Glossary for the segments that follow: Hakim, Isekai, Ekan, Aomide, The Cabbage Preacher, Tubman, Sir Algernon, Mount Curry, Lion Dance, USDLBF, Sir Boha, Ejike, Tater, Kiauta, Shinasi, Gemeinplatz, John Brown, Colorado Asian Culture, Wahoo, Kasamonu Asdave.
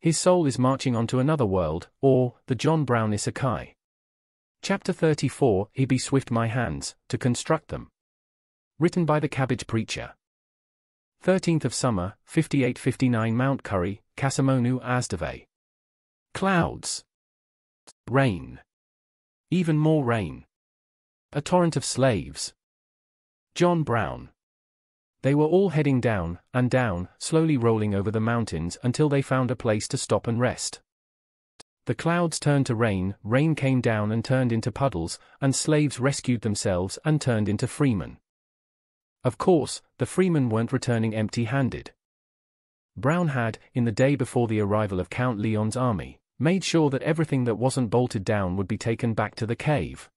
His soul is marching onto another world, or the John Brown Isekai. Chapter 34, He be swift my hands, to construct them. Written by the Cabbage Preacher. 13th of Summer, 58-59 Mount Curry, Kasamonu Asdave. Clouds. Rain. Even more rain. A torrent of slaves. John Brown. They were all heading down, and down, slowly rolling over the mountains until they found a place to stop and rest. The clouds turned to rain, rain came down and turned into puddles, and slaves rescued themselves and turned into freemen. Of course, the freemen weren't returning empty-handed. Brown had, in the day before the arrival of Count Leon's army, made sure that everything that wasn't bolted down would be taken back to the cave.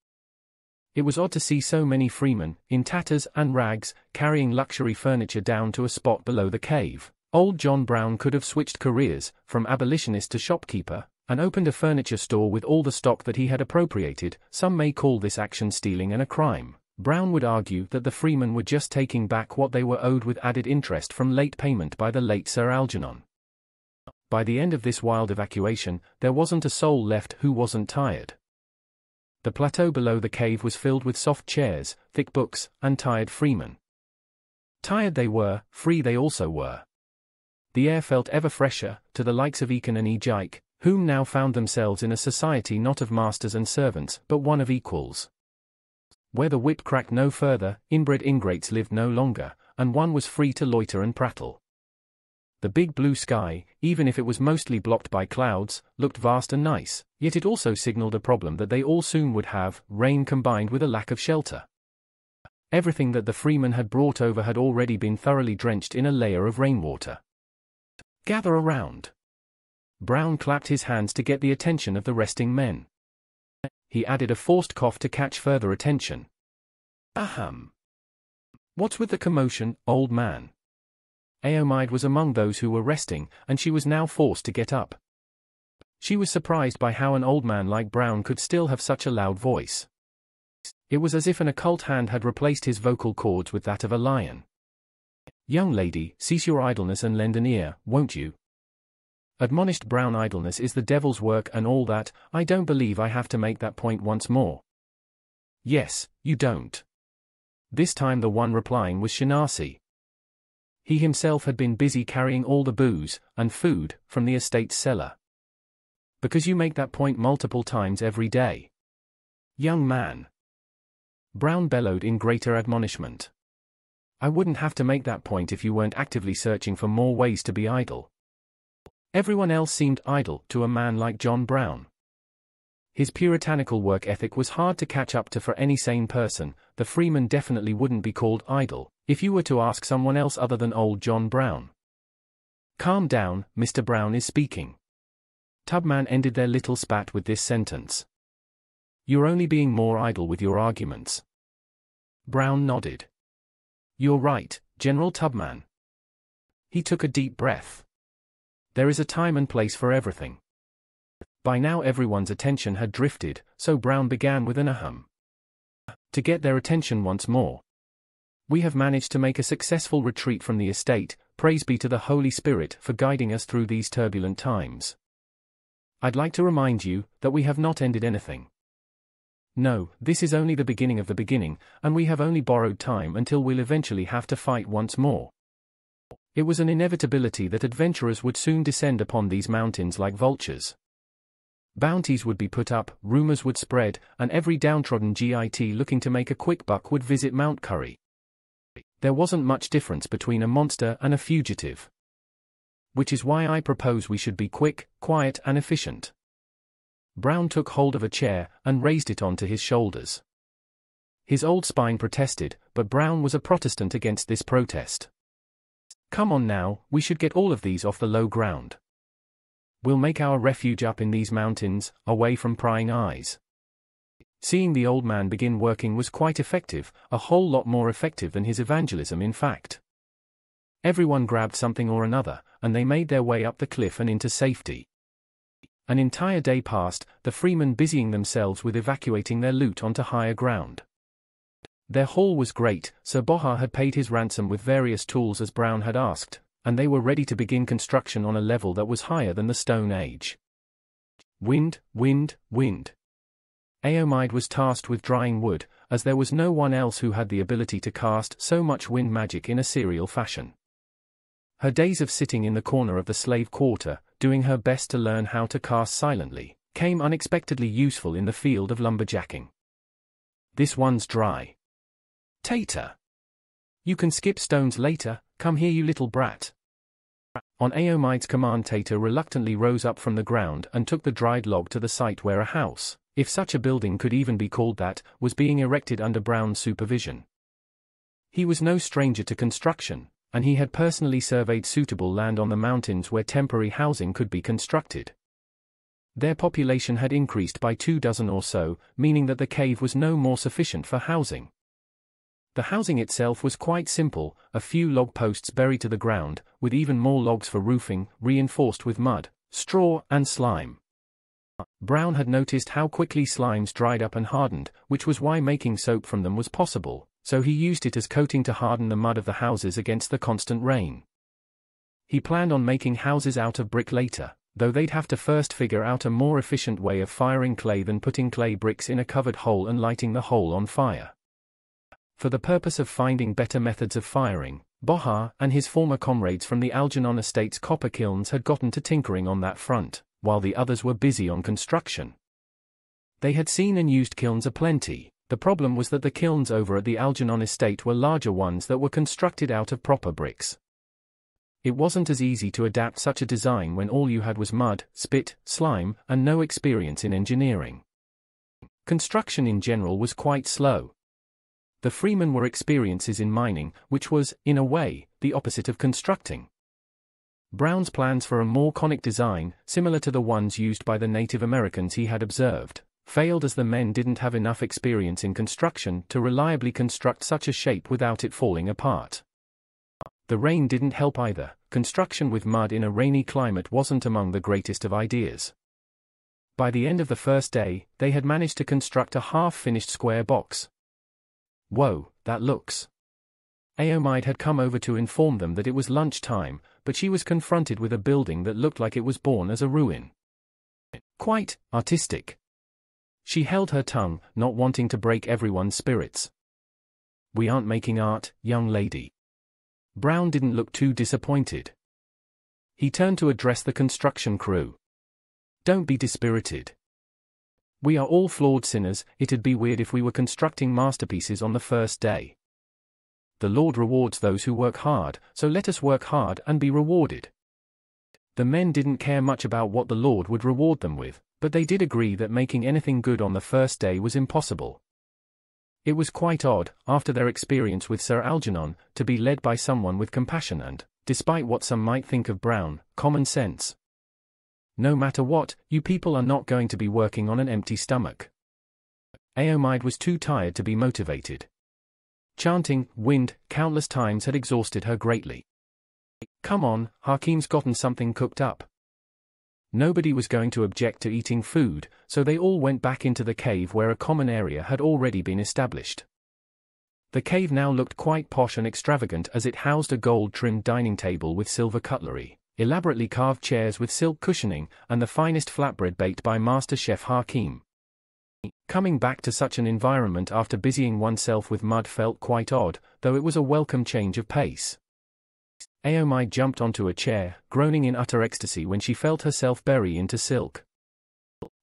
It was odd to see so many freemen, in tatters and rags, carrying luxury furniture down to a spot below the cave. Old John Brown could have switched careers, from abolitionist to shopkeeper, and opened a furniture store with all the stock that he had appropriated. Some may call this action stealing and a crime. Brown would argue that the freemen were just taking back what they were owed with added interest from late payment by the late Sir Algernon. By the end of this wild evacuation, there wasn't a soul left who wasn't tired. The plateau below the cave was filled with soft chairs, thick books, and tired freemen. Tired they were, free they also were. The air felt ever fresher, to the likes of Ekan and Ejike, whom now found themselves in a society not of masters and servants, but one of equals. Where the whip cracked no further, inbred ingrates lived no longer, and one was free to loiter and prattle. The big blue sky, even if it was mostly blocked by clouds, looked vast and nice, yet it also signaled a problem that they all soon would have, rain combined with a lack of shelter. Everything that the freemen had brought over had already been thoroughly drenched in a layer of rainwater. Gather around. Brown clapped his hands to get the attention of the resting men. He added a forced cough to catch further attention. Ahem. What's with the commotion, old man? Aomide was among those who were resting, and she was now forced to get up. She was surprised by how an old man like Brown could still have such a loud voice. It was as if an occult hand had replaced his vocal cords with that of a lion. "Young lady, cease your idleness and lend an ear, won't you?" admonished Brown. "Idleness is the devil's work and all that. I don't believe I have to make that point once more." "Yes, you don't." This time the one replying was Shinasi. He himself had been busy carrying all the booze and food from the estate's cellar. "Because you make that point multiple times every day, young man," Brown bellowed in greater admonishment. "I wouldn't have to make that point if you weren't actively searching for more ways to be idle." Everyone else seemed idle to a man like John Brown. His puritanical work ethic was hard to catch up to for any sane person. The freeman definitely wouldn't be called idle, if you were to ask someone else other than old John Brown. "Calm down, Mr. Brown is speaking." Tubman ended their little spat with this sentence. "You're only being more idle with your arguments." Brown nodded. "You're right, General Tubman." He took a deep breath. "There is a time and place for everything." By now everyone's attention had drifted, so Brown began with an ahem. To get their attention once more. "We have managed to make a successful retreat from the estate, praise be to the Holy Spirit for guiding us through these turbulent times. I'd like to remind you that we have not ended anything. No, this is only the beginning of the beginning, and we have only borrowed time until we'll eventually have to fight once more." It was an inevitability that adventurers would soon descend upon these mountains like vultures. Bounties would be put up, rumors would spread, and every downtrodden git looking to make a quick buck would visit Mount Curry. There wasn't much difference between a monster and a fugitive. Which is why I propose we should be quick, quiet and efficient. Brown took hold of a chair and raised it onto his shoulders. His old spine protested, but Brown was a Protestant against this protest. "Come on now, we should get all of these off the low ground. We'll make our refuge up in these mountains, away from prying eyes." Seeing the old man begin working was quite effective, a whole lot more effective than his evangelism in fact. Everyone grabbed something or another, and they made their way up the cliff and into safety. An entire day passed, the freemen busying themselves with evacuating their loot onto higher ground. Their haul was great. Sir Boha had paid his ransom with various tools as Brown had asked, and they were ready to begin construction on a level that was higher than the Stone Age. Wind, wind, wind. Aomide was tasked with drying wood, as there was no one else who had the ability to cast so much wind magic in a serial fashion. Her days of sitting in the corner of the slave quarter, doing her best to learn how to cast silently, came unexpectedly useful in the field of lumberjacking. This one's dry. Tater. You can skip stones later, come here you little brat. On Aomide's command, Tater reluctantly rose up from the ground and took the dried log to the site where a house, if such a building could even be called that, was being erected under Brown's supervision. He was no stranger to construction, and he had personally surveyed suitable land on the mountains where temporary housing could be constructed. Their population had increased by 24 or so, meaning that the cave was no more sufficient for housing. The housing itself was quite simple, a few log posts buried to the ground, with even more logs for roofing, reinforced with mud, straw, and slime. Brown had noticed how quickly slimes dried up and hardened, which was why making soap from them was possible, so he used it as coating to harden the mud of the houses against the constant rain. He planned on making houses out of brick later, though they'd have to first figure out a more efficient way of firing clay than putting clay bricks in a covered hole and lighting the hole on fire. For the purpose of finding better methods of firing, Boha and his former comrades from the Algernon estate's copper kilns had gotten to tinkering on that front, while the others were busy on construction. They had seen and used kilns aplenty. The problem was that the kilns over at the Algernon estate were larger ones that were constructed out of proper bricks. It wasn't as easy to adapt such a design when all you had was mud, spit, slime, and no experience in engineering. Construction in general was quite slow. The Freemen were experiences in mining, which was, in a way, the opposite of constructing. Brown's plans for a more conic design, similar to the ones used by the Native Americans he had observed, failed as the men didn't have enough experience in construction to reliably construct such a shape without it falling apart. The rain didn't help either. Construction with mud in a rainy climate wasn't among the greatest of ideas. By the end of the first day, they had managed to construct a half-finished square box. Whoa, that looks. Aomide had come over to inform them that it was lunchtime, but she was confronted with a building that looked like it was born as a ruin. Quite artistic. She held her tongue, not wanting to break everyone's spirits. We aren't making art, young lady. Brown didn't look too disappointed. He turned to address the construction crew. Don't be dispirited. We are all flawed sinners. It'd be weird if we were constructing masterpieces on the first day. The Lord rewards those who work hard, so let us work hard and be rewarded. The men didn't care much about what the Lord would reward them with, but they did agree that making anything good on the first day was impossible. It was quite odd, after their experience with Sir Algernon, to be led by someone with compassion and, despite what some might think of Brown, common sense. No matter what, you people are not going to be working on an empty stomach. Aomide was too tired to be motivated. Chanting, wind, countless times had exhausted her greatly. Come on, Hakim's gotten something cooked up. Nobody was going to object to eating food, so they all went back into the cave where a common area had already been established. The cave now looked quite posh and extravagant as it housed a gold-trimmed dining table with silver cutlery, elaborately carved chairs with silk cushioning, and the finest flatbread baked by Master Chef Hakim. Coming back to such an environment after busying oneself with mud felt quite odd, though it was a welcome change of pace. Aomide jumped onto a chair, groaning in utter ecstasy when she felt herself bury into silk.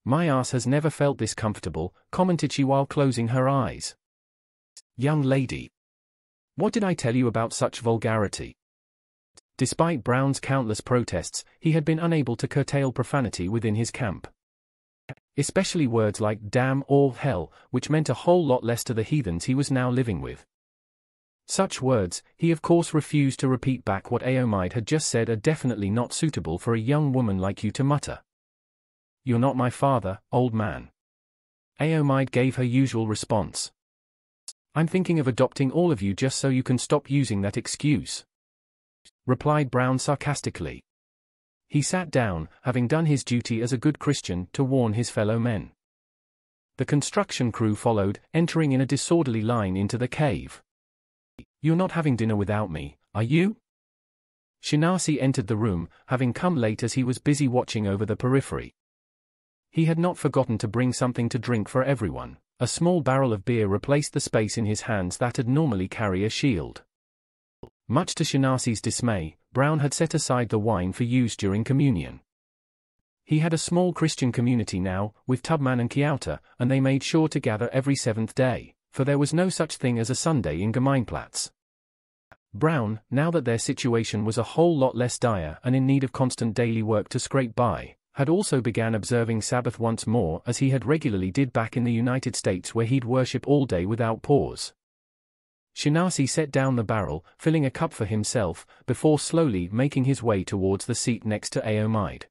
My ass has never felt this comfortable, commented she while closing her eyes. Young lady. What did I tell you about such vulgarity? Despite Brown's countless protests, he had been unable to curtail profanity within his camp. Especially words like damn or hell, which meant a whole lot less to the heathens he was now living with. Such words, he of course refused to repeat back what Aomide had just said are definitely not suitable for a young woman like you to mutter. You're not my father, old man. Aomide gave her usual response. I'm thinking of adopting all of you just so you can stop using that excuse, replied Brown sarcastically. He sat down, having done his duty as a good Christian to warn his fellow men. The construction crew followed, entering in a disorderly line into the cave. You're not having dinner without me, are you? Shinasi entered the room, having come late as he was busy watching over the periphery. He had not forgotten to bring something to drink for everyone. A small barrel of beer replaced the space in his hands that had normally carried a shield. Much to Shinasi's dismay, Brown had set aside the wine for use during communion. He had a small Christian community now, with Tubman and Kiauta, and they made sure to gather every seventh day, for there was no such thing as a Sunday in Gemeinplatz. Brown, now that their situation was a whole lot less dire and in need of constant daily work to scrape by, had also began observing Sabbath once more as he had regularly did back in the United States where he'd worship all day without pause. Shinasi set down the barrel, filling a cup for himself, before slowly making his way towards the seat next to Aomide.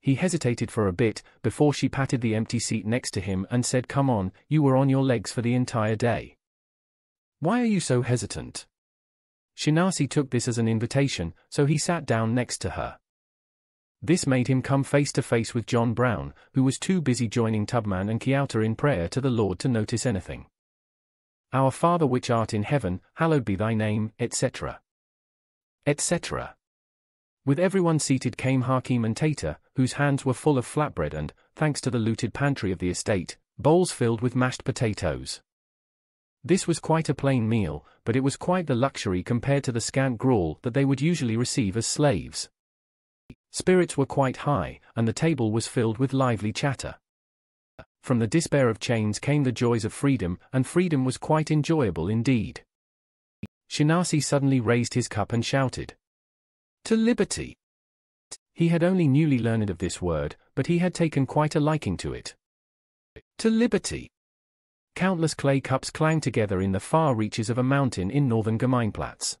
He hesitated for a bit, before she patted the empty seat next to him and said, "Come on, you were on your legs for the entire day. Why are you so hesitant?" Shinasi took this as an invitation, so he sat down next to her. This made him come face to face with John Brown, who was too busy joining Tubman and Kiauta in prayer to the Lord to notice anything. "Our Father which art in heaven, hallowed be thy name," etc. etc. With everyone seated came Hakim and Tater, whose hands were full of flatbread and, thanks to the looted pantry of the estate, bowls filled with mashed potatoes. This was quite a plain meal, but it was quite the luxury compared to the scant gruel that they would usually receive as slaves. Spirits were quite high, and the table was filled with lively chatter. From the despair of chains came the joys of freedom, and freedom was quite enjoyable indeed. Shinasi suddenly raised his cup and shouted, "To liberty!" He had only newly learned of this word, but he had taken quite a liking to it. "To liberty!" Countless clay cups clanged together in the far reaches of a mountain in northern Gemeinplatz.